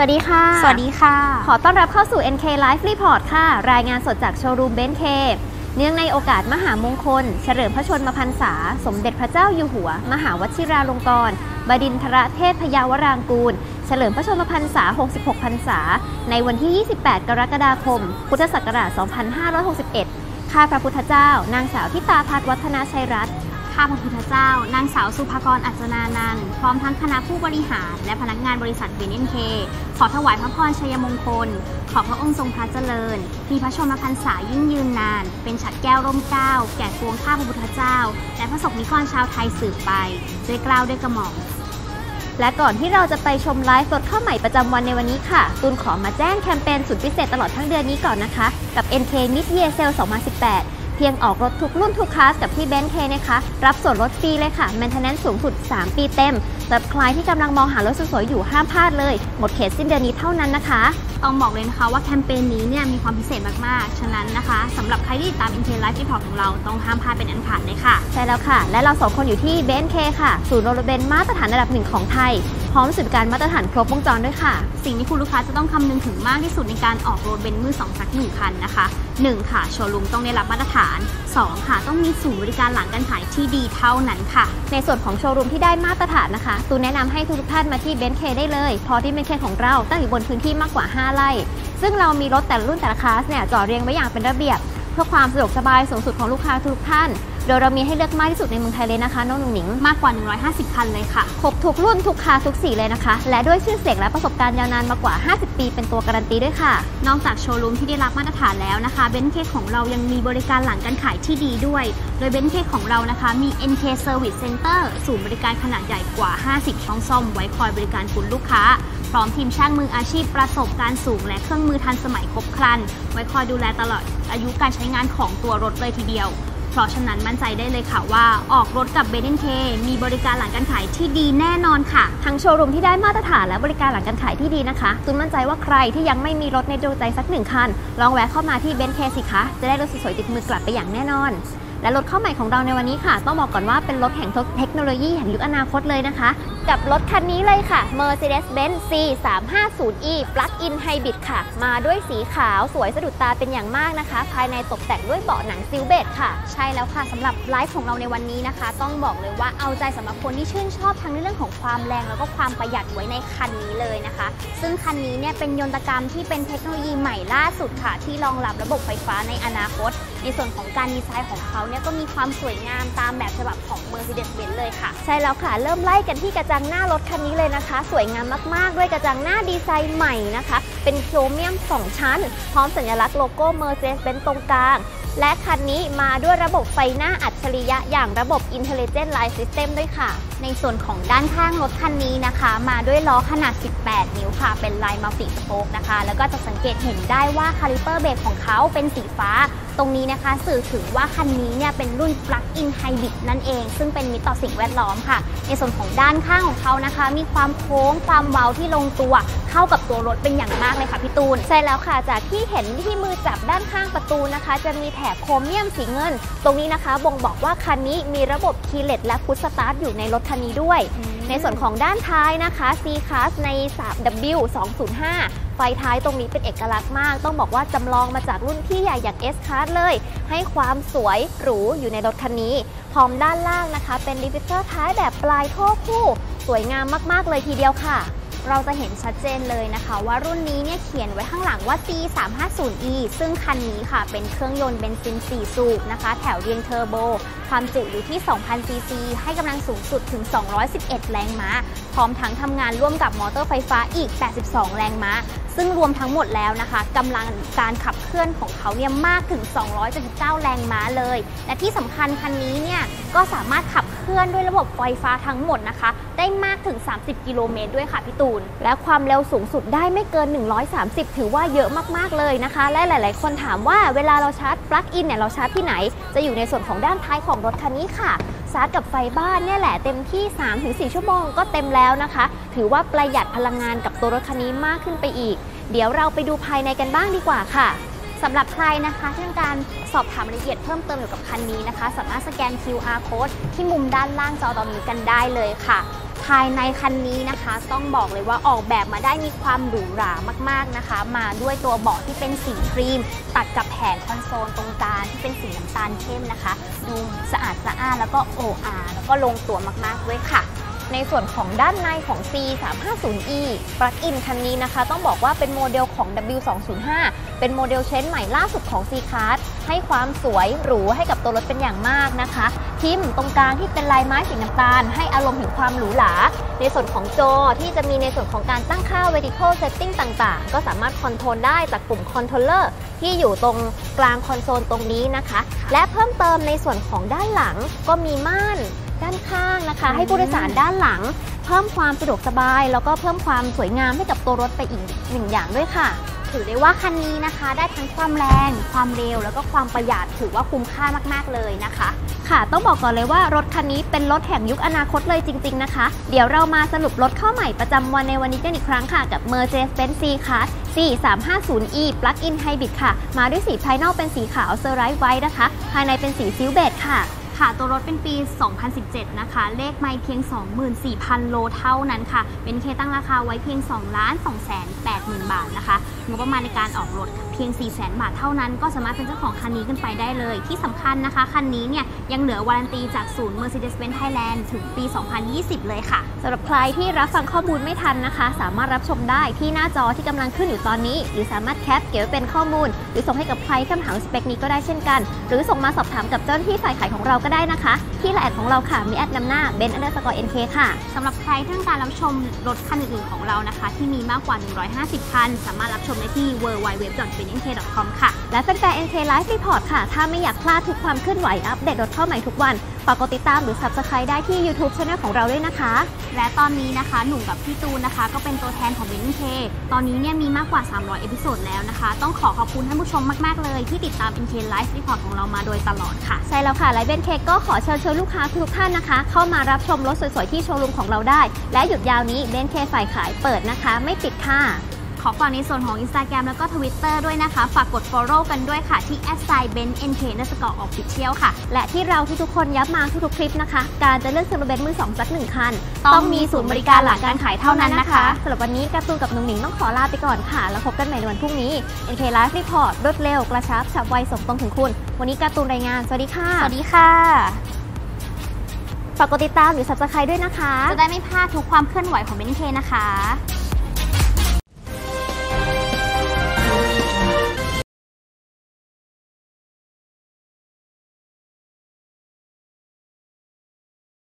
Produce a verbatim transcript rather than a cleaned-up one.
สวัสดีค่ะสวัสดีค่ะขอต้อนรับเข้าสู่ เอ็น เค Life Report ค่ะรายงานสดจากโชว์รูม บี เอ็น เค เนื่องในโอกาสมหามงคลเฉลิมพระชนมพรรษาสมเด็จพระเจ้าอยู่หัวมหาวชิราลงกรณบดินทรเทพพยาวรางกูลเฉลิมพระชนมพรรษาหกสิบหกพรรษาในวันที่ยี่สิบแปดกรกฎาคมพุทธศักราชสองพันห้าร้อยหกสิบเอ็ดข้าพระพุทธเจ้านางสาวทิตาภัทรวัฒนาชัยรัตน์ข้าพระพุทธเจ้านางสาวสุภากรอัจจนานันท์พร้อมทั้งคณะผู้บริหารและพนักงานบริษัท บี เอ็น เค ขอถวายพระพรชัยมงคลขอพระองค์ทรงพระเจริญมีพระชนมพรรษายิ่งยืนนานเป็นฉัตรแก้วร่มเกล้าแก่ปวงข้าพระพุทธเจ้าและพระสงฆ์นิกรชาวไทยสืบไปด้วยเกล้าด้วยกระหม่อมและก่อนที่เราจะไปชมไลฟ์สดข้าวใหม่ประจำวันในวันนี้ค่ะตูนขอมาแจ้งแคมเปญสุดพิเศษตลอดทั้งเดือนนี้ก่อนนะคะกับ เอ็น เค Midyear Sale สองพันสิบแปดเพียงออกรถทุกรุ่นทุกคลาสกับที่ บี เอ็น เค นะคะรับส่วนลดฟรีเลยค่ะ Maintenance สูงสุดสามปีเต็มสำหรับใครที่กำลังมองหารถสวยๆอยู่ห้ามพลาดเลยหมดเขตสิ้นเดือนนี้เท่านั้นนะคะต้องบอกเลยนะคะว่าแคมเปญนี้เนี่ยมีความพิเศษมากๆฉะนั้นนะคะสำหรับใครที่ติดตาม เอ็น เค Life Report ของเราต้องห้ามพลาดเป็นอันขาดเลยค่ะใช่แล้วค่ะและเราสองคนอยู่ที่ บี เอ็น เค ค่ะศูนย์รถเบนซ์มาตรฐานระดับหนึ่งของไทยพร้อมสุดการมาตรฐานครบวงจรด้วยค่ะสิ่งที่คุณลูกค้าจะต้องคำนึงถึงมากที่สุดในการออกรถเบนซ์มือสองสักหนึ่งคันนะคะหนึ่งค่ะโชว์รูมต้องได้รับมาตรฐานสองค่ะต้องมีศูนย์บริการหลังการขายที่ดีเท่านั้นค่ะในส่วนของโชว์รูมที่ได้มาตรฐานนะคะตูนแนะนำให้ทุกท่านมาที่ บี เอ็น เค ได้เลยพอที่ บี เอ็น เค ของเราตั้งอยู่บนพื้นที่มากกว่าห้าไร่ซึ่งเรามีรถแต่ละรุ่นแต่ละคลาสเนี่ยจอดเรียงไว้อย่างเป็นระเบียบเพื่อความสะดวกสบายสูงสุดของลูกค้าทุกท่านโดยเรามีให้เลือกมากที่สุดในเมืองไทยเลยนะคะน้องหนุ่งหนิงมากกว่าหนึ่งร้อยห้าสิบคันเลยค่ะครบทุกรุ่นทุกคลาสทุกสีเลยนะคะและด้วยชื่อเสียงและประสบการณ์ยาวนานมากกว่าห้าสิบปีเป็นตัวการันตีด้วยค่ะนอกจากโชว์รูมที่ได้รับมาตรฐานแล้วนะคะ บี เอ็น เค ของเรายังมีบริการหลังการขายที่ดีด้วยโดย บี เอ็น เค ของเรานะคะมี เอ็น เค Service Center ศูนย์บริการขนาดใหญ่กว่าห้าสิบช่องซ่อมไว้คอยบริการคุณลูกค้าพร้อมทีมช่างมืออาชีพประสบการณ์สูงและเครื่องมือทันสมัยครบครันไว้คอยดูแลตลอดอายุการใช้งานของตัวรถเลยทีเดียวเพราะฉะนั้นมั่นใจได้เลยค่ะว่าออกรถกับ บี เอ็น เค มีบริการหลังการขายที่ดีแน่นอนค่ะทั้งโชว์รูมที่ได้มาตรฐานและบริการหลังการขายที่ดีนะคะตูนมั่นใจว่าใครที่ยังไม่มีรถในดวงใจสักหนึ่งคันลองแวะเข้ามาที่ บี เอ็น เค สิคะจะได้รถสวยๆติดมือกลับไปอย่างแน่นอนและรถเข้าใหม่ของเราในวันนี้ค่ะต้องบอกก่อนว่าเป็นรถแห่งเทคโนโลยีแห่งยุคอนาคตเลยนะคะกับรถคันนี้เลยค่ะ Mercedes-Benz C สามห้าศูนย์ e Plug-in Hybrid ค่ะมาด้วยสีขาวสวยสะดุดตาเป็นอย่างมากนะคะภายในตกแต่งด้วยเบาะหนังซิลเบตค่ะใช่แล้วค่ะสำหรับไลฟ์ของเราในวันนี้นะคะต้องบอกเลยว่าเอาใจสำหรับคนที่ชื่นชอบทั้งในเรื่องของความแรงแล้วก็ความประหยัดไว้ในคันนี้เลยนะคะซึ่งคันนี้เนี่ยเป็นยนตกรรมที่เป็นเทคโนโลยีใหม่ล่าสุดค่ะที่รองรับระบบไฟฟ้าในอนาคตในส่วนของการดีไซน์ของเขาเนี่ยก็มีความสวยงามตามแบบฉบับของ Mercedes-Benz เลยค่ะใช่แล้วค่ะเริ่มไล่กันที่กระจังหน้ารถคันนี้เลยนะคะสวยงามมากๆด้วยกระจังหน้าดีไซน์ใหม่นะคะเป็นโครเมียมสองชั้นพร้อมสัญลักษณ์โลโก้ Mercedes-Benz ตรงกลางและคันนี้มาด้วยระบบไฟหน้าอัจฉริยะอย่างระบบ Intelligent Light System ด้วยค่ะในส่วนของด้านข้างรถคันนี้นะคะมาด้วยล้อขนาดสิบแปดนิ้วค่ะเป็นลายมัลติสโป๊กนะคะแล้วก็จะสังเกตเห็นได้ว่าคาลิเปอร์เบรกของเขาเป็นสีฟ้าตรงนี้นะคะสื่อถึงว่าคันนี้เนี่ยเป็นรุ่น Plug-in Hybrid นั่นเองซึ่งเป็นมิตรต่อสิ่งแวดล้อมค่ะในส่วนของด้านข้างของเขานะคะมีความโค้งความเว้าที่ลงตัวเข้ากับตัวรถเป็นอย่างมากเลยค่ะพี่ตูนใช่แล้วค่ะจากที่เห็นที่มือจับด้านข้างประตูนะคะจะมีแถบโครเมียมสีเงินตรงนี้นะคะบ่งบอกว่าคันนี้มีระบบคีย์เลสและพุชสตาร์ทอยู่ในรถคันนี้ด้วยในส่วนของด้านท้ายนะคะ ซี คลาส ใน ดับเบิลยู สองศูนย์ห้าไฟท้ายตรงนี้เป็นเอกลักษณ์มากต้องบอกว่าจำลองมาจากรุ่นพี่ใหญ่อย่าง เอส คลาส เลยให้ความสวยหรูอยู่ในรถคันนี้พร้อมด้านล่างนะคะเป็นดิวิเซอร์ท้ายแบบปลายท่อคู่สวยงามมากๆเลยทีเดียวค่ะเราจะเห็นชัดเจนเลยนะคะว่ารุ่นนี้เนี่ยเขียนไว้ข้างหลังว่า ซี สามห้าศูนย์ e ซึ่งคันนี้ค่ะเป็นเครื่องยนต์เบนซินสี่สูบนะคะแถวเรียงเทอร์โบความจุอยู่ที่ สองพัน ซีซีให้กำลังสูงสุดถึงสองร้อยสิบเอ็ดแรงม้าพร้อมทั้งทำงานร่วมกับมอเตอร์ไฟฟ้าอีกแปดสิบสองแรงม้าซึ่งรวมทั้งหมดแล้วนะคะกำลังการขับเคลื่อนของเขาเนี่ยมากถึงสองร้อยเจ็ดสิบเก้าแรงม้าเลยและที่สำคัญคันนี้เนี่ยก็สามารถขับเคลื่อนด้วยระบบไฟฟ้าทั้งหมดนะคะได้มากถึงสามสิบกิโลเมตรด้วยค่ะพี่ตูนและความเร็วสูงสุดได้ไม่เกินหนึ่งร้อยสามสิบถือว่าเยอะมากๆเลยนะคะและหลายๆคนถามว่าเวลาเราชาร์จปลั๊กอินเนี่ยเราชาร์จที่ไหนจะอยู่ในส่วนของด้านท้ายของรถคันนี้ค่ะชาร์จกับไฟบ้านเนี่ยแหละเต็มที่ สามถึงสี่ ชั่วโมงก็เต็มแล้วนะคะถือว่าประหยัดพลังงานกับตัวรถคันนี้มากขึ้นไปอีกเดี๋ยวเราไปดูภายในกันบ้างดีกว่าค่ะสำหรับใครนะคะที่ต้องการสอบถามรายละเอียดเพิ่มเติมเกี่ยวกับคันนี้นะคะสามารถสแกน คิว อาร์ Code ที่มุมด้านล่างจอตอนนี้กันได้เลยค่ะ ภายในคันนี้นะคะต้องบอกเลยว่าออกแบบมาได้มีความหรูหรามากๆนะคะมาด้วยตัวเบาะที่เป็นสีครีมตัดกับแผงคอนโซลตรงกลางที่เป็นสีน้ำตาลเข้มนะคะดูสะอาดสะอ้านแล้วก็โออาร์แล้วก็ลงตัวมากๆด้วยค่ะในส่วนของด้านในของ C สามห้าศูนย์ E Plug-in คันนี้นะคะต้องบอกว่าเป็นโมเดลของ ดับเบิลยู สองศูนย์ห้า เป็นโมเดลเชนใหม่ล่าสุดของ ซี คลาส ให้ความสวยหรูให้กับตัวรถเป็นอย่างมากนะคะพิมพ์ตรงกลางที่เป็นลายไม้สีน้ำตาลให้อารมณ์ถึงความหรูหราในส่วนของจอที่จะมีในส่วนของการตั้งค่า Vertical Setting ต่างๆก็สามารถคอนโทรลได้จากปุ่ม Controller ที่อยู่ตรงกลางคอนโซลตรงนี้นะคะและเพิ่มเติมในส่วนของด้านหลังก็มีม่านด้านข้างนะคะให้ผู้โดยสารด้านหลังเพิ่มความสะดวกสบายแล้วก็เพิ่มความสวยงามให้กับตัวรถไปอีกหนึ่งอย่างด้วยค่ะถือได้ว่าคันนี้นะคะได้ทั้งความแรงความเร็วแล้วก็ความประหยัดถือว่าคุ้มค่ามากๆเลยนะคะค่ะต้องบอกก่อนเลยว่ารถคันนี้เป็นรถแห่งยุคอนาคตเลยจริงๆนะคะเดี๋ยวเรามาสรุปรถเข้าใหม่ประจำวันในวันนี้กันอีกครั้งค่ะกับ Mercedes-Benz C-Class C สามห้าศูนย์ E Plug-in Hybrid ค่ะมาด้วยสีภายนอกเป็นสีขาวเซอร์ไรท์ไว้นะคะภายในเป็นสีซิลเบจค่ะค่ะตัวรถเป็นปีสองพันสิบเจ็ดนะคะเลขไมล์เพียง สองหมื่นสี่พัน โลเท่านั้นค่ะเป็นเคตั้งราคาไว้เพียง สองล้านสองแสนแปดหมื่น บาทนะคะงบประมาณในการออกรถเพียง สี่แสน บาทเท่านั้นก็สามารถเป็นเจ้าของคันนี้ขึ้นไปได้เลยที่สำคัญนะคะคันนี้เนี่ยยังเหลือวารันตีจากศูนย์ Mercedes-Benz Thailand ถึงปี สองพันยี่สิบ เลยค่ะสำหรับใครที่รับฟังข้อมูลไม่ทันนะคะสามารถรับชมได้ที่หน้าจอที่กำลังขึ้นอยู่ตอนนี้หรือสามารถแคปเก็บเป็นข้อมูลหรือส่งให้กับใครคำถามสเปคนี้ก็ได้เช่นกันหรือส่งมาสอบถามกับเจ้าหน้าที่ฝ่ายขายของเราก็ได้นะคะที่ไลน์แอดของเราค่ะมีแอดนำหน้า เบนซ์ อันเดอร์สกอร์ เอ็น เค ค่ะสำหรับใครที่ต้องการรับชมรถคันอื่นๆของเรานะคะที่มีมากกว่าหนึ่งร้อยห้าสิบคันสามารถรับชมได้ที่ ดับเบิลยู ดับเบิลยู ดับเบิลยู ดอท เบนซ์ เอ็น เค ดอท คอม ค่ะและแฟนๆ เอ็น เค Life Report ค่ะถ้าไม่อยากพลาดทุกความเคลื่อนไหวอัปเดตรถเข้าใหม่ทุกวันฝากกดติดตามหรือ Subscribe ได้ที่ YouTube Channel ของเราด้วยนะคะและตอนนี้นะคะหนุ่มกับพี่ตูนนะคะก็เป็นตัวแทนของ บี เอ็น เค ตอนนี้เนี่ยมีมากกว่าสามร้อยเอพิโซดแล้วนะคะต้องขอขอบคุณท่านผู้ชมมากๆเลยที่ติดตาม เอ็น เค Life Report ของเรามาโดยตลอดค่ะใช่แล้วค่ะและ บี เอ็น เค ก็ขอเชิญชวนลูกค้าทุกท่านนะคะเข้ามารับชมรถสวยๆที่โชว์รูมของเราได้และหยุดยาวนี้ บี เอ็น เค ฝ่ายขายเปิดนะคะไม่ปิดค่ะขอฝากในส่วนของ Instagram แล้วก็ Twitter ด้วยนะคะฝากกด Follow กันด้วยค่ะที่ แอท ไซน์ เบนซ์ เอ็น เค อันเดอร์สกอร์ ออฟฟิเชียล ค่ะและที่เราทุกๆคนย้ำมาทุกๆคลิปนะคะการจะเลือกซื้อรถเบนซ์มือสองสักหนึ่งคันต้องมีศูนย์บริการหลังการขายเท่านั้นนะคะสำหรับวันนี้การ์ตูนกับหนุ่งหนิงต้องขอลาไปก่อนค่ะแล้วพบกันใหม่ในวันพรุ่งนี้ เอ็น เค Life Report รถเร็วกระชับฉับไวส่งตรงถึงคุณวันนี้การ์ตูนรายงานสวัสดีค่ะสวัสดีค่ะฝากกดติดตามหรือ Subscribe ด้วยนะคะจะได้ไม่พลาดทุกความเคลื่อนไหวของ บี เอ็น เค นะคะ